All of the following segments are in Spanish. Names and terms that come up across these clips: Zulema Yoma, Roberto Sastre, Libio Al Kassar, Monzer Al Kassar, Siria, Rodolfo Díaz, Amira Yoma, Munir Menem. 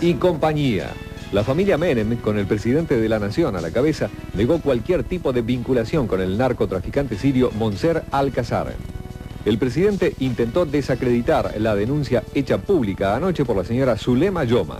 y compañía. La familia Menem, con el presidente de la nación a la cabeza, negó cualquier tipo de vinculación con el narcotraficante sirio Monzer Al Kassar. El presidente intentó desacreditar la denuncia hecha pública anoche por la señora Zulema Yoma.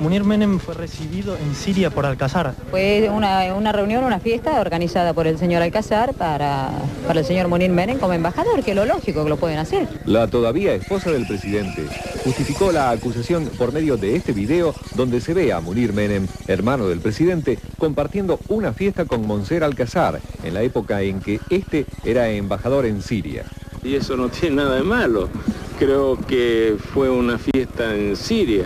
Munir Menem fue recibido en Siria por Al Kassar. Fue una reunión, una fiesta organizada por el señor Al Kassar para el señor Munir Menem como embajador, que es lo lógico que lo pueden hacer. La todavía esposa del presidente justificó la acusación por medio de este video donde se ve a Munir Menem, hermano del presidente, compartiendo una fiesta con Monzer Al Kassar en la época en que este era embajador en Siria. Y eso no tiene nada de malo. Creo que fue una fiesta en Siria.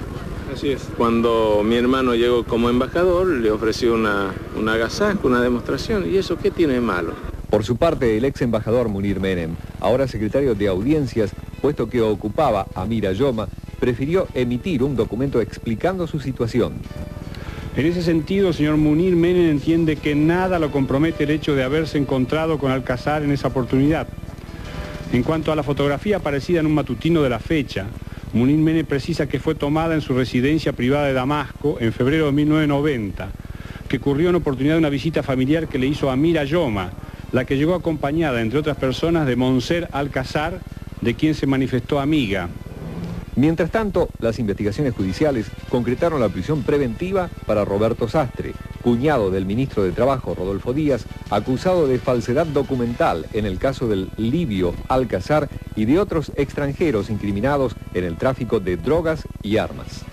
Así es. Cuando mi hermano llegó como embajador, le ofreció un agasajo, una demostración, y eso ¿qué tiene de malo? Por su parte, el ex embajador Munir Menem, ahora secretario de Audiencias, puesto que ocupaba a Amira Yoma, prefirió emitir un documento explicando su situación. En ese sentido, el señor Munir Menem entiende que nada lo compromete el hecho de haberse encontrado con Al Kassar en esa oportunidad. En cuanto a la fotografía aparecida en un matutino de la fecha, Munir Menem precisa que fue tomada en su residencia privada de Damasco en febrero de 1990, que ocurrió en oportunidad de una visita familiar que le hizo a Amira Yoma, la que llegó acompañada, entre otras personas, de Monzer Al Kassar, de quien se manifestó amiga. Mientras tanto, las investigaciones judiciales concretaron la prisión preventiva para Roberto Sastre, cuñado del ministro de Trabajo, Rodolfo Díaz, acusado de falsedad documental en el caso del Libio Al Kassar y de otros extranjeros incriminados en el tráfico de drogas y armas.